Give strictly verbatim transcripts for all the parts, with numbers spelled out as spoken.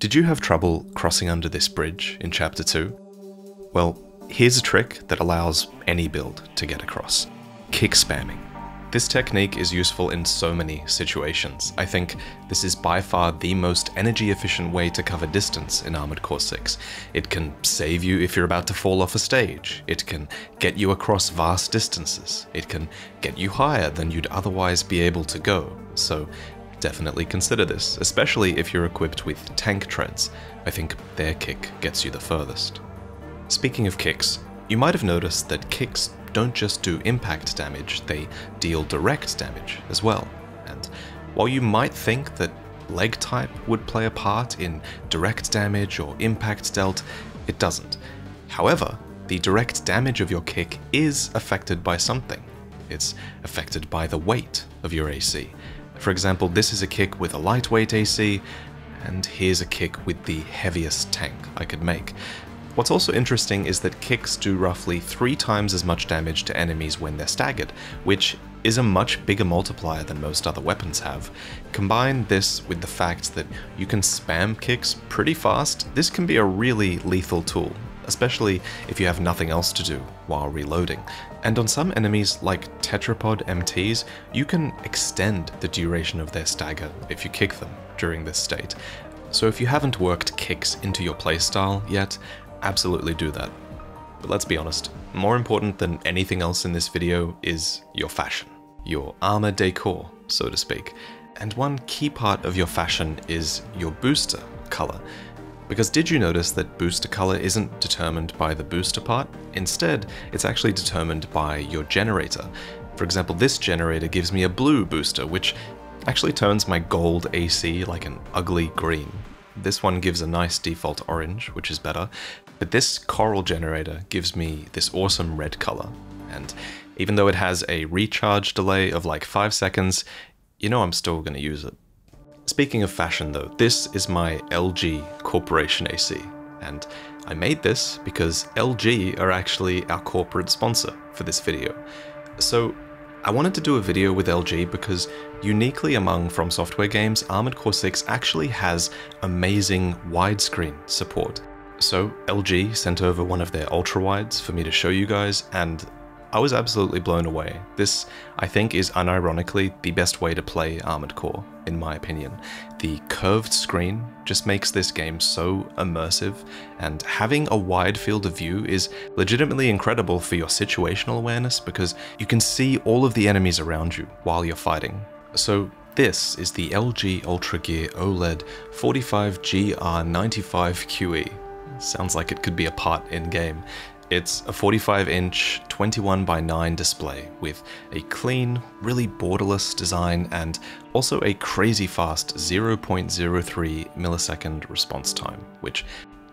Did you have trouble crossing under this bridge in Chapter two? Well, here's a trick that allows any build to get across. Kick spamming. This technique is useful in so many situations. I think this is by far the most energy efficient way to cover distance in Armored Core six. It can save you if you're about to fall off a stage. It can get you across vast distances. It can get you higher than you'd otherwise be able to go. So definitely consider this, especially if you're equipped with tank treads. I think their kick gets you the furthest. Speaking of kicks, you might have noticed that kicks don't just do impact damage, they deal direct damage as well. And while you might think that leg type would play a part in direct damage or impact dealt, it doesn't. However, the direct damage of your kick is affected by something. It's affected by the weight of your A C. For example, this is a kick with a lightweight A C, and here's a kick with the heaviest tank I could make. What's also interesting is that kicks do roughly three times as much damage to enemies when they're staggered, which is a much bigger multiplier than most other weapons have. Combine this with the fact that you can spam kicks pretty fast, this can be a really lethal tool, especially if you have nothing else to do while reloading. And on some enemies like Tetrapod M Ts, you can extend the duration of their stagger if you kick them during this state. So if you haven't worked kicks into your playstyle yet, absolutely do that. But let's be honest, more important than anything else in this video is your fashion, your armor decor, so to speak. And one key part of your fashion is your booster color. Because did you notice that booster color isn't determined by the booster part? Instead, it's actually determined by your generator. For example, this generator gives me a blue booster, which actually turns my gold A C like an ugly green. This one gives a nice default orange, which is better, but this coral generator gives me this awesome red color. And even though it has a recharge delay of like five seconds, you know I'm still gonna use it. Speaking of fashion though, this is my L G Corporation A C, and I made this because L G are actually our corporate sponsor for this video. So I wanted to do a video with L G because uniquely among From Software games, Armored Core six actually has amazing widescreen support. So L G sent over one of their ultra-wides for me to show you guys, and I was absolutely blown away. This, I think, is unironically the best way to play Armored Core, in my opinion. The curved screen just makes this game so immersive, and having a wide field of view is legitimately incredible for your situational awareness because you can see all of the enemies around you while you're fighting. So this is the L G UltraGear OLED forty-five G R ninety-five Q E. Sounds like it could be a part in-game. It's a forty-five inch twenty-one by nine display with a clean, really borderless design and also a crazy fast zero point zero three millisecond response time, which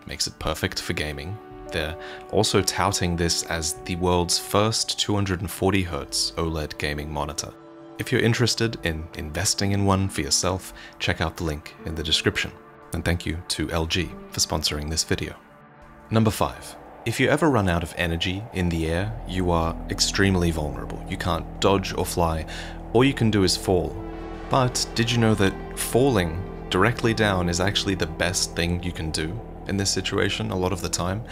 makes it perfect for gaming. They're also touting this as the world's first two hundred forty hertz OLED gaming monitor. If you're interested in investing in one for yourself, check out the link in the description. And thank you to L G for sponsoring this video. Number five. If you ever run out of energy in the air, you are extremely vulnerable. You can't dodge or fly. All you can do is fall. But did you know that falling directly down is actually the best thing you can do in this situation a lot of the time?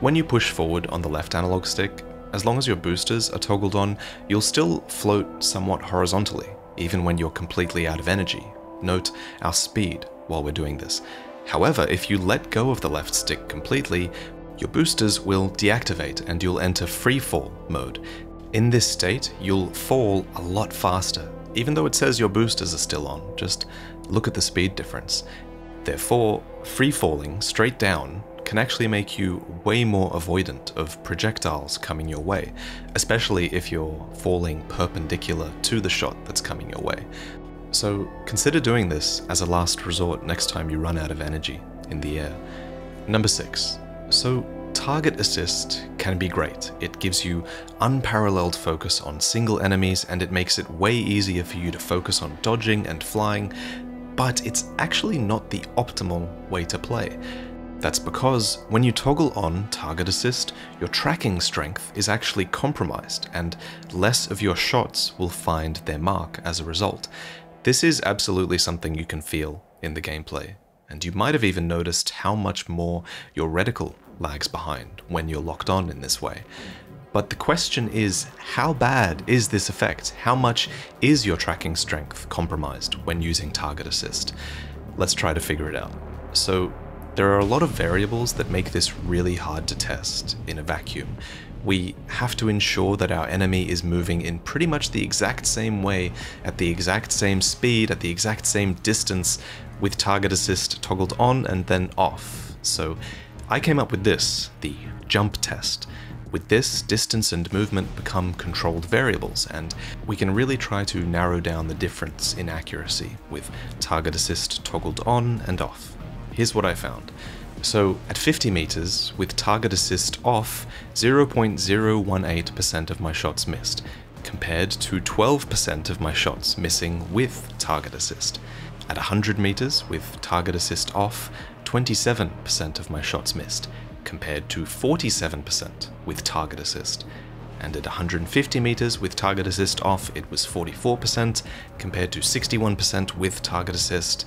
When you push forward on the left analog stick, as long as your boosters are toggled on, you'll still float somewhat horizontally, even when you're completely out of energy. Note our speed while we're doing this. However, if you let go of the left stick completely, your boosters will deactivate and you'll enter free fall mode. In this state, you'll fall a lot faster, even though it says your boosters are still on. Just look at the speed difference. Therefore, free falling straight down can actually make you way more avoidant of projectiles coming your way, especially if you're falling perpendicular to the shot that's coming your way. So consider doing this as a last resort next time you run out of energy in the air. Number six. So target assist can be great. It gives you unparalleled focus on single enemies and it makes it way easier for you to focus on dodging and flying, but it's actually not the optimal way to play. That's because when you toggle on target assist, your tracking strength is actually compromised and less of your shots will find their mark as a result. This is absolutely something you can feel in the gameplay. and you might have even noticed how much more your reticle lags behind when you're locked on in this way. But the question is, how bad is this effect? How much is your tracking strength compromised when using target assist? Let's try to figure it out. So there are a lot of variables that make this really hard to test in a vacuum. We have to ensure that our enemy is moving in pretty much the exact same way, at the exact same speed, at the exact same distance, with target assist toggled on and then off. So I came up with this, the jump test. With this, distance and movement become controlled variables, and we can really try to narrow down the difference in accuracy with target assist toggled on and off. Here's what I found. So at fifty meters, with target assist off, zero point zero one eight percent of my shots missed, compared to twelve percent of my shots missing with target assist. At one hundred meters, with target assist off, twenty-seven percent of my shots missed, compared to forty-seven percent with target assist. And at one hundred fifty meters with target assist off, it was forty-four percent compared to sixty-one percent with target assist.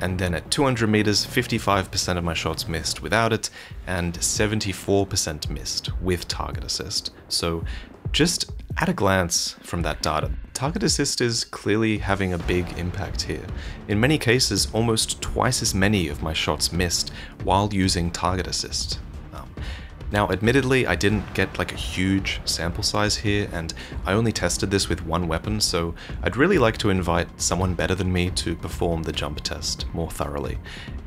And then at two hundred meters, fifty-five percent of my shots missed without it, and seventy-four percent missed with target assist. So just at a glance from that data, target assist is clearly having a big impact here. In many cases, almost twice as many of my shots missed while using target assist. Um, now, admittedly, I didn't get like a huge sample size here, and I only tested this with one weapon, so I'd really like to invite someone better than me to perform the jump test more thoroughly.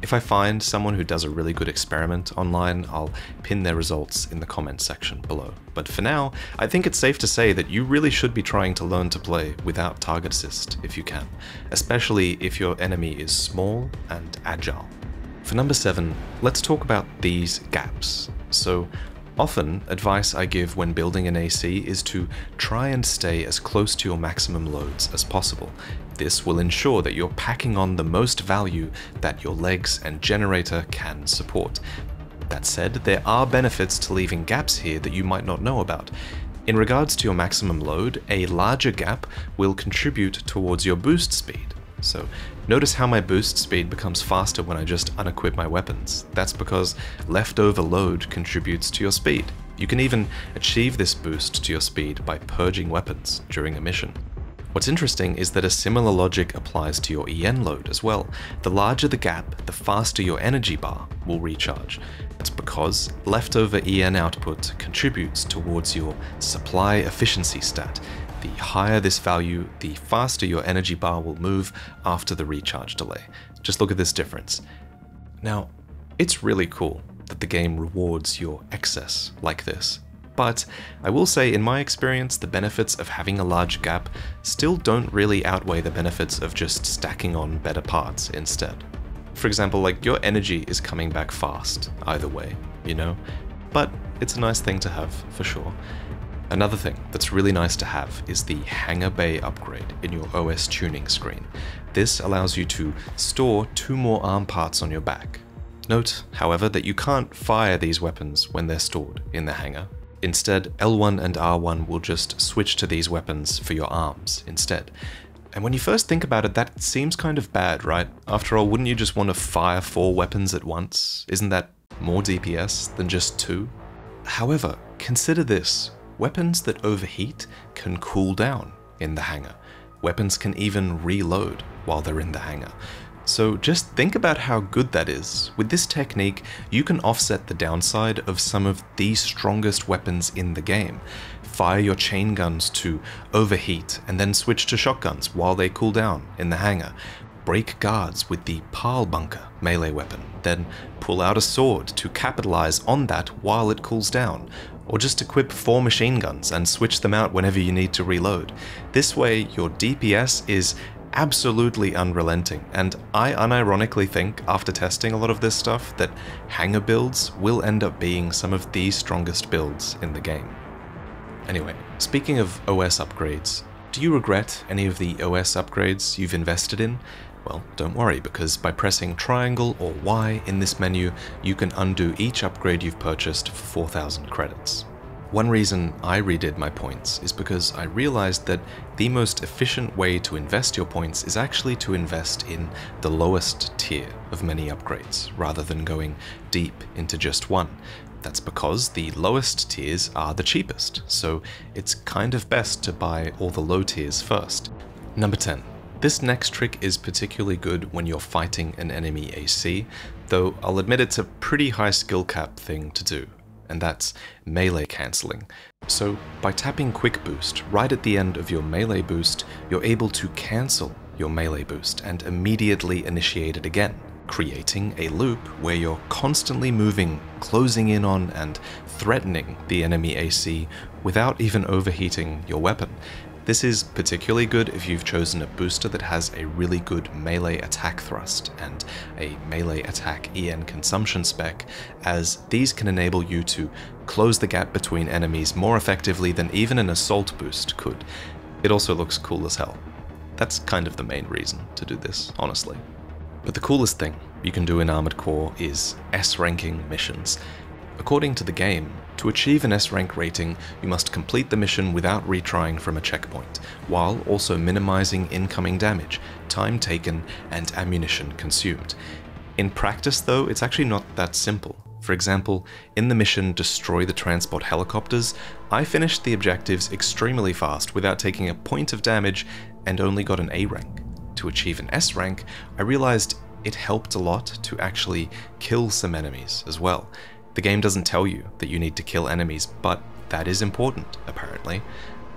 If I find someone who does a really good experiment online, I'll pin their results in the comments section below. But for now, I think it's safe to say that you really should be trying to learn to play without target assist if you can, especially if your enemy is small and agile. For number seven, let's talk about these gaps. So often, advice I give when building an A C is to try and stay as close to your maximum loads as possible. This will ensure that you're packing on the most value that your legs and generator can support. That said, there are benefits to leaving gaps here that you might not know about. In regards to your maximum load, a larger gap will contribute towards your boost speed. So notice how my boost speed becomes faster when I just unequip my weapons. That's because leftover load contributes to your speed. You can even achieve this boost to your speed by purging weapons during a mission. What's interesting is that a similar logic applies to your E N load as well. The larger the gap, the faster your energy bar will recharge. That's because leftover E N output contributes towards your supply efficiency stat. The higher this value, the faster your energy bar will move after the recharge delay. Just look at this difference. Now, it's really cool that the game rewards your excess like this. But I will say, in my experience, the benefits of having a large gap still don't really outweigh the benefits of just stacking on better parts instead. For example, like your energy is coming back fast either way, you know? But it's a nice thing to have, for sure. Another thing that's really nice to have is the hangar bay upgrade in your O S tuning screen. This allows you to store two more arm parts on your back. Note, however, that you can't fire these weapons when they're stored in the hangar. Instead, L one and R one will just switch to these weapons for your arms instead. And when you first think about it, that seems kind of bad, right? After all, wouldn't you just want to fire four weapons at once? Isn't that more D P S than just two? However, consider this. Weapons that overheat can cool down in the hangar. Weapons can even reload while they're in the hangar. So just think about how good that is. With this technique, you can offset the downside of some of the strongest weapons in the game. Fire your chain guns to overheat and then switch to shotguns while they cool down in the hangar. Break guards with the pile bunker melee weapon, then pull out a sword to capitalize on that while it cools down. Or just equip four machine guns and switch them out whenever you need to reload. This way, your D P S is absolutely unrelenting, and I unironically think, after testing a lot of this stuff, that hangar builds will end up being some of the strongest builds in the game. Anyway, speaking of O S upgrades, do you regret any of the O S upgrades you've invested in? Well, don't worry, because by pressing triangle or Y in this menu, you can undo each upgrade you've purchased for four thousand credits. One reason I redid my points is because I realized that the most efficient way to invest your points is actually to invest in the lowest tier of many upgrades, rather than going deep into just one. That's because the lowest tiers are the cheapest, so it's kind of best to buy all the low tiers first. Number ten. This next trick is particularly good when you're fighting an enemy A C, though I'll admit it's a pretty high skill cap thing to do, and that's melee cancelling. So by tapping Quick Boost right at the end of your melee boost, you're able to cancel your melee boost and immediately initiate it again, creating a loop where you're constantly moving, closing in on and threatening the enemy A C without even overheating your weapon. This is particularly good if you've chosen a booster that has a really good melee attack thrust and a melee attack E N consumption spec, as these can enable you to close the gap between enemies more effectively than even an assault boost could. It also looks cool as hell. That's kind of the main reason to do this, honestly. But the coolest thing you can do in Armored Core is S-ranking missions. According to the game, to achieve an S rank rating, you must complete the mission without retrying from a checkpoint, while also minimizing incoming damage, time taken, and ammunition consumed. In practice though, it's actually not that simple. For example, in the mission Destroy the Transport Helicopters, I finished the objectives extremely fast without taking a point of damage and only got an A rank. To achieve an S rank, I realized it helped a lot to actually kill some enemies as well. The game doesn't tell you that you need to kill enemies, but that is important, apparently.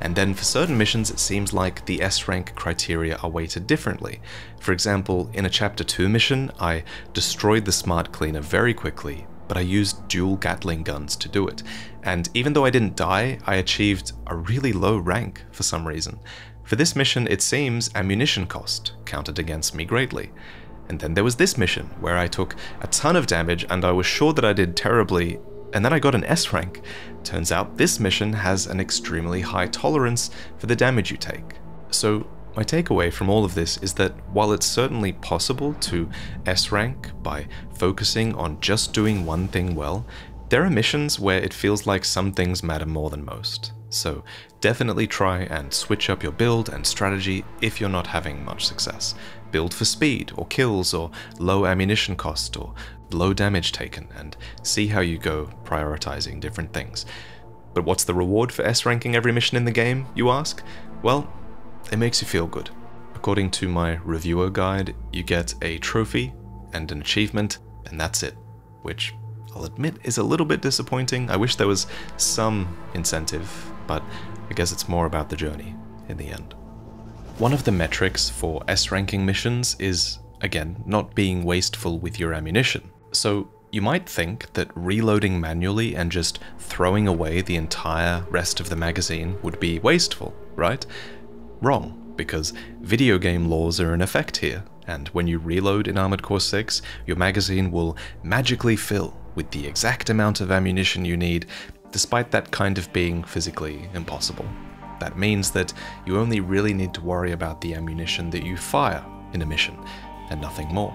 And then for certain missions, it seems like the S rank criteria are weighted differently. For example, in a Chapter two mission, I destroyed the smart cleaner very quickly, but I used dual Gatling guns to do it. And even though I didn't die, I achieved a really low rank for some reason. For this mission, it seems ammunition cost counted against me greatly. And then there was this mission, where I took a ton of damage and I was sure that I did terribly, and then I got an S rank. Turns out this mission has an extremely high tolerance for the damage you take. So my takeaway from all of this is that while it's certainly possible to S rank by focusing on just doing one thing well, there are missions where it feels like some things matter more than most. So definitely try and switch up your build and strategy if you're not having much success. Build for speed or kills or low ammunition cost or low damage taken, and see how you go prioritizing different things. But what's the reward for S-ranking every mission in the game, you ask? Well, it makes you feel good. According to my reviewer guide, you get a trophy and an achievement, and that's it, which I'll admit is a little bit disappointing. I wish there was some incentive, but I guess it's more about the journey in the end. One of the metrics for S-ranking missions is, again, not being wasteful with your ammunition. So you might think that reloading manually and just throwing away the entire rest of the magazine would be wasteful, right? Wrong, because video game laws are in effect here, and when you reload in Armored Core six, your magazine will magically fill with the exact amount of ammunition you need, despite that kind of being physically impossible. That means that you only really need to worry about the ammunition that you fire in a mission, and nothing more.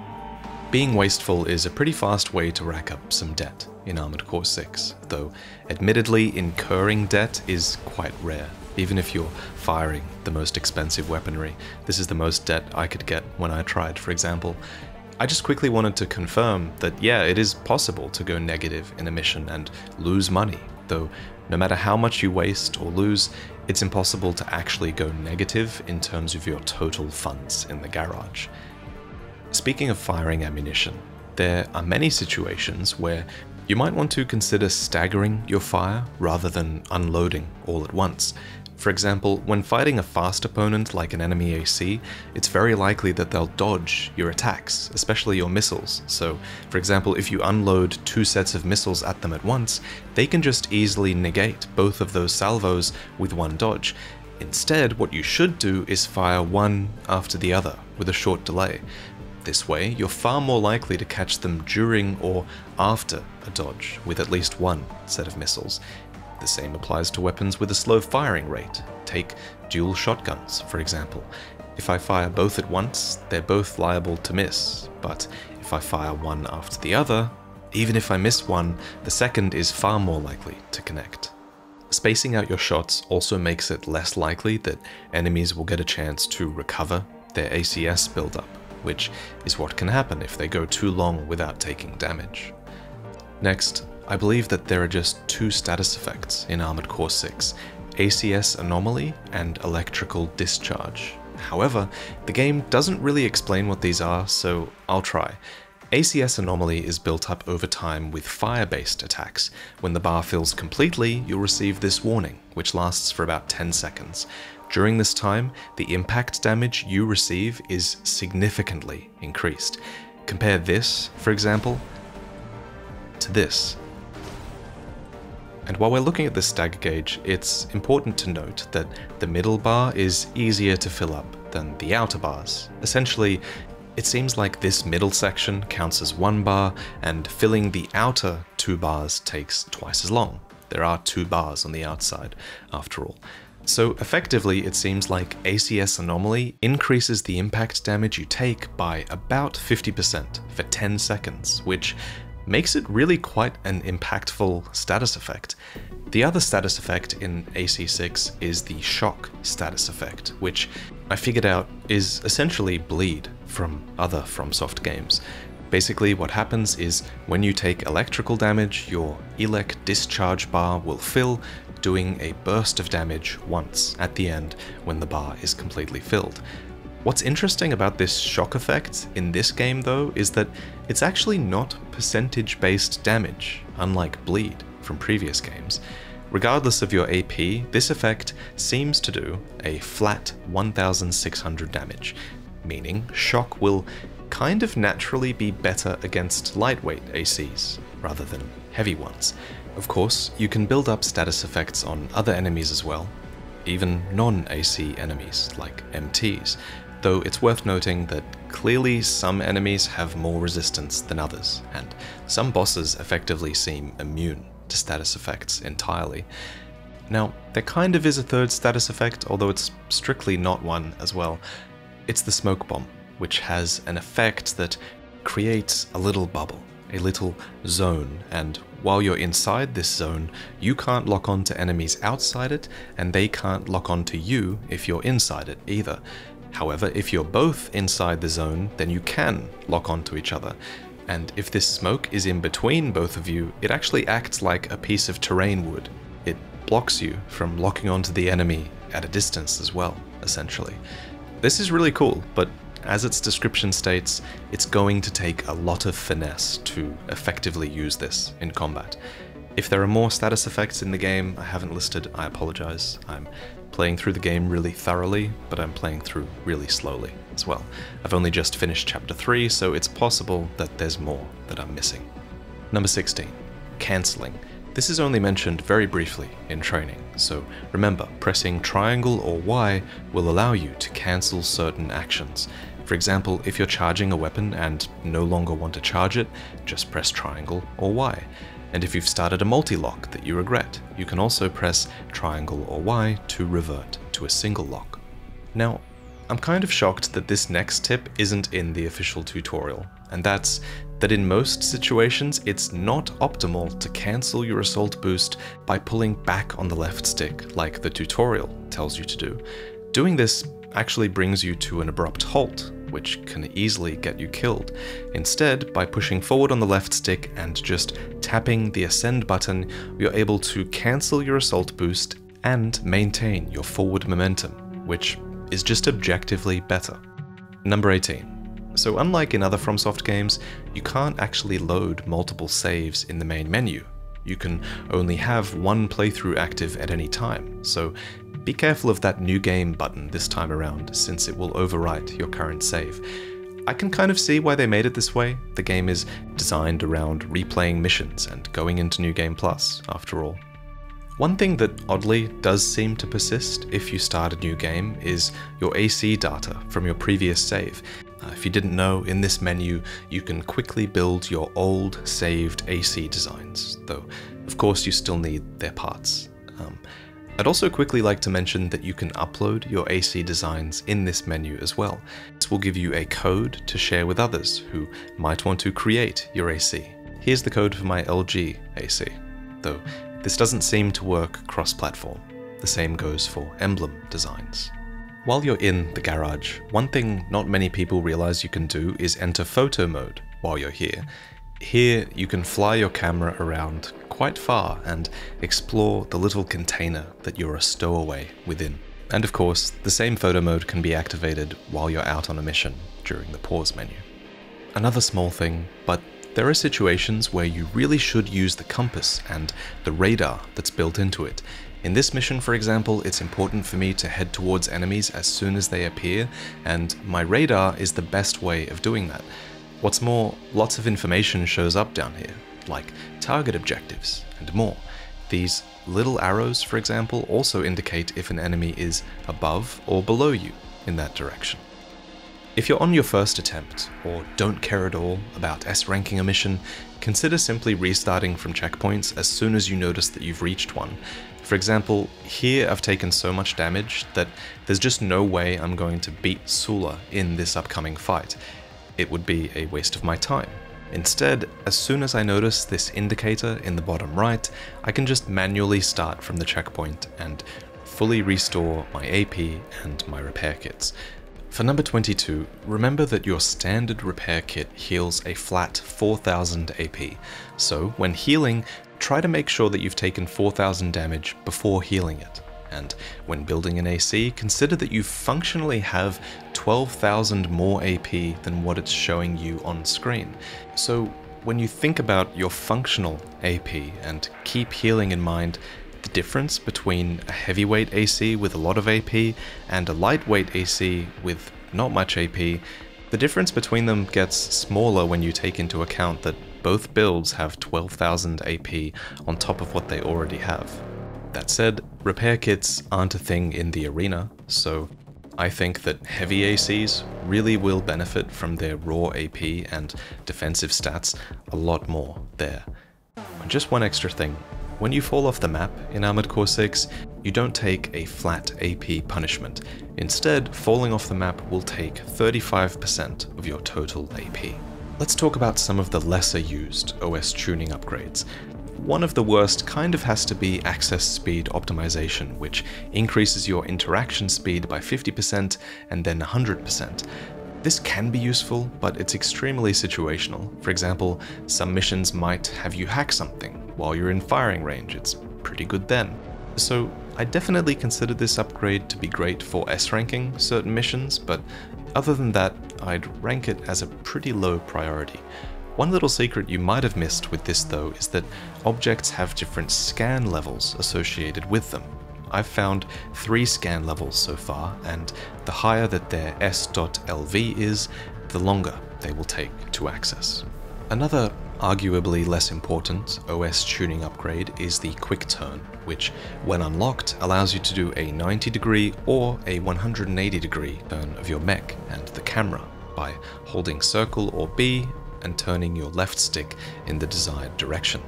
Being wasteful is a pretty fast way to rack up some debt in Armored Core six, though admittedly incurring debt is quite rare. Even if you're firing the most expensive weaponry, this is the most debt I could get when I tried, for example. I just quickly wanted to confirm that yeah, it is possible to go negative in a mission and lose money, though no matter how much you waste or lose, it's impossible to actually go negative in terms of your total funds in the garage. Speaking of firing ammunition, there are many situations where you might want to consider staggering your fire rather than unloading all at once. For example, when fighting a fast opponent like an enemy A C, it's very likely that they'll dodge your attacks, especially your missiles. So, for example, if you unload two sets of missiles at them at once, they can just easily negate both of those salvos with one dodge. Instead, what you should do is fire one after the other with a short delay. This way, you're far more likely to catch them during or after a dodge with at least one set of missiles. The same applies to weapons with a slow firing rate. Take dual shotguns, for example. If I fire both at once, they're both liable to miss, but if I fire one after the other, even if I miss one, the second is far more likely to connect. Spacing out your shots also makes it less likely that enemies will get a chance to recover their A C S buildup, which is what can happen if they go too long without taking damage. Next, I believe that there are just two status effects in Armored Core six, A C S Anomaly and Electrical Discharge. However, the game doesn't really explain what these are, so I'll try. A C S Anomaly is built up over time with fire-based attacks. When the bar fills completely, you'll receive this warning, which lasts for about ten seconds. During this time, the impact damage you receive is significantly increased. Compare this, for example, to this. And while we're looking at this stagger gauge, it's important to note that the middle bar is easier to fill up than the outer bars. Essentially, it seems like this middle section counts as one bar, and filling the outer two bars takes twice as long. There are two bars on the outside, after all. So effectively, it seems like A C S Anomaly increases the impact damage you take by about fifty percent for ten seconds, which makes it really quite an impactful status effect. The other status effect in A C six is the shock status effect, which I figured out is essentially bleed from other FromSoft games. Basically, what happens is when you take electrical damage, your elec discharge bar will fill, doing a burst of damage once at the end when the bar is completely filled. What's interesting about this shock effect in this game though is that it's actually not percentage-based damage, unlike bleed from previous games. Regardless of your A P, this effect seems to do a flat one thousand six hundred damage, meaning shock will kind of naturally be better against lightweight A Cs rather than heavy ones. Of course, you can build up status effects on other enemies as well, even non-A C enemies like M Ts. Though it's worth noting that clearly some enemies have more resistance than others, and some bosses effectively seem immune to status effects entirely. Now, there kind of is a third status effect, although it's strictly not one as well. It's the smoke bomb, which has an effect that creates a little bubble, a little zone, and while you're inside this zone, you can't lock on to enemies outside it, and they can't lock on to you if you're inside it either. However, if you're both inside the zone, then you can lock onto each other. And if this smoke is in between both of you, it actually acts like a piece of terrain would. It blocks you from locking onto the enemy at a distance as well, essentially. This is really cool, but as its description states, it's going to take a lot of finesse to effectively use this in combat. If there are more status effects in the game I haven't listed, I apologize. I'm playing through the game really thoroughly, but I'm playing through really slowly as well. I've only just finished chapter three, so it's possible that there's more that I'm missing. Number sixteen, cancelling. This is only mentioned very briefly in training, so remember, pressing triangle or Y will allow you to cancel certain actions. For example, if you're charging a weapon and no longer want to charge it, just press triangle or Y. And if you've started a multi-lock that you regret, you can also press triangle or Y to revert to a single lock. Now, I'm kind of shocked that this next tip isn't in the official tutorial, and that's that in most situations it's not optimal to cancel your assault boost by pulling back on the left stick like the tutorial tells you to do. Doing this actually brings you to an abrupt halt, which can easily get you killed. Instead, by pushing forward on the left stick and just tapping the ascend button, you're able to cancel your assault boost and maintain your forward momentum, which is just objectively better. Number eighteen. So unlike in other FromSoft games, you can't actually load multiple saves in the main menu. You can only have one playthrough active at any time, so be careful of that new game button this time around, since it will overwrite your current save. I can kind of see why they made it this way. The game is designed around replaying missions and going into New Game Plus, after all. One thing that oddly does seem to persist if you start a new game is your A C data from your previous save. Uh, if you didn't know, in this menu you can quickly build your old saved A C designs, though of course you still need their parts. Um, I'd also quickly like to mention that you can upload your A C designs in this menu as well. This will give you a code to share with others who might want to create your A C. Here's the code for my L G A C, though This doesn't seem to work cross-platform. The same goes for emblem designs. While you're in the garage, one thing not many people realize you can do is enter photo mode while you're here. Here, you can fly your camera around quite far and explore the little container that you're a stowaway within. And of course, the same photo mode can be activated while you're out on a mission during the pause menu. Another small thing, but there are situations where you really should use the compass and the radar that's built into it. In this mission, for example, it's important for me to head towards enemies as soon as they appear, and my radar is the best way of doing that. What's more, lots of information shows up down here, like target objectives and more. These little arrows, for example, also indicate if an enemy is above or below you in that direction. If you're on your first attempt, or don't care at all about S-ranking a mission, consider simply restarting from checkpoints as soon as you notice that you've reached one. For example, here I've taken so much damage that there's just no way I'm going to beat Sula in this upcoming fight. It would be a waste of my time. Instead, as soon as I notice this indicator in the bottom right, I can just manually start from the checkpoint and fully restore my A P and my repair kits. For number twenty-two, remember that your standard repair kit heals a flat four thousand A P, so when healing, try to make sure that you've taken four thousand damage before healing it. And when building an A C, consider that you functionally have twelve thousand more A P than what it's showing you on screen. So when you think about your functional A P and keep healing in mind, the difference between a heavyweight A C with a lot of A P and a lightweight A C with not much A P, the difference between them gets smaller when you take into account that both builds have twelve thousand A P on top of what they already have. That said, repair kits aren't a thing in the arena, so I think that heavy A Cs really will benefit from their raw A P and defensive stats a lot more there. And just one extra thing, when you fall off the map in Armored Core six, you don't take a flat A P punishment. Instead, falling off the map will take thirty-five percent of your total A P. Let's talk about some of the lesser used O S tuning upgrades. One of the worst kind of has to be access speed optimization, which increases your interaction speed by fifty percent and then one hundred percent. This can be useful, but it's extremely situational. For example, some missions might have you hack something while you're in firing range. It's pretty good then. So I definitely consider this upgrade to be great for S-ranking certain missions, but other than that, I'd rank it as a pretty low priority. One little secret you might have missed with this though is that objects have different scan levels associated with them. I've found three scan levels so far, and the higher that their S dot L V is, the longer they will take to access. Another arguably less important O S tuning upgrade is the quick turn, which when unlocked allows you to do a ninety degree or a one hundred eighty degree turn of your mech and the camera by holding circle or B and turning your left stick in the desired direction.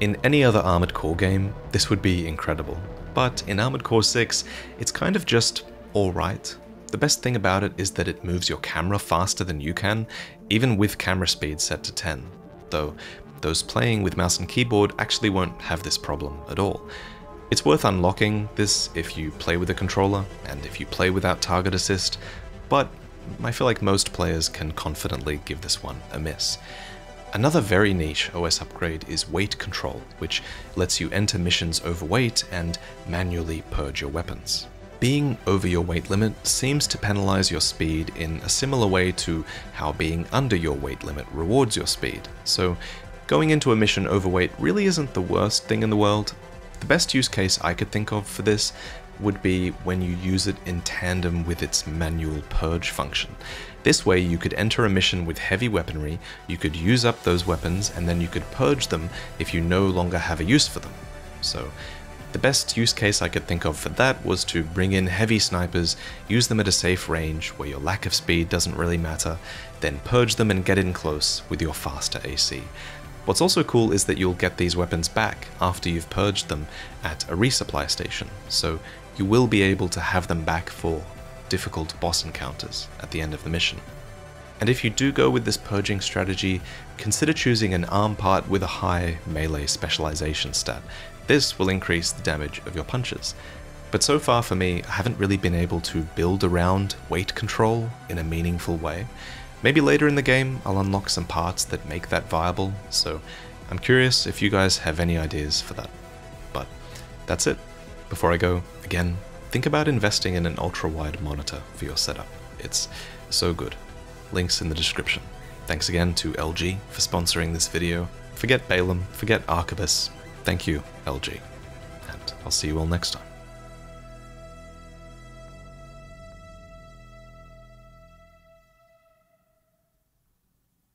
In any other Armored Core game, this would be incredible, but in Armored Core six, it's kind of just alright. The best thing about it is that it moves your camera faster than you can, even with camera speed set to ten, though those playing with mouse and keyboard actually won't have this problem at all. It's worth unlocking this if you play with a controller and if you play without target assist, but I feel like most players can confidently give this one a miss. Another very niche O S upgrade is weight control, which lets you enter missions overweight and manually purge your weapons. Being over your weight limit seems to penalize your speed in a similar way to how being under your weight limit rewards your speed, so going into a mission overweight really isn't the worst thing in the world. The best use case I could think of for this would be when you use it in tandem with its manual purge function. This way you could enter a mission with heavy weaponry, you could use up those weapons, and then you could purge them if you no longer have a use for them. So the best use case I could think of for that was to bring in heavy snipers, use them at a safe range where your lack of speed doesn't really matter, then purge them and get in close with your faster A C. What's also cool is that you'll get these weapons back after you've purged them at a resupply station, so you will be able to have them back for difficult boss encounters at the end of the mission. And if you do go with this purging strategy, consider choosing an arm part with a high melee specialization stat. This will increase the damage of your punches. But so far for me, I haven't really been able to build around weight control in a meaningful way. Maybe later in the game, I'll unlock some parts that make that viable, so I'm curious if you guys have any ideas for that. But that's it. Before I go, again, think about investing in an ultra-wide monitor for your setup. It's so good. Links in the description. Thanks again to L G for sponsoring this video. Forget Balaam, forget Arquebus. Thank you, L G. And I'll see you all next time.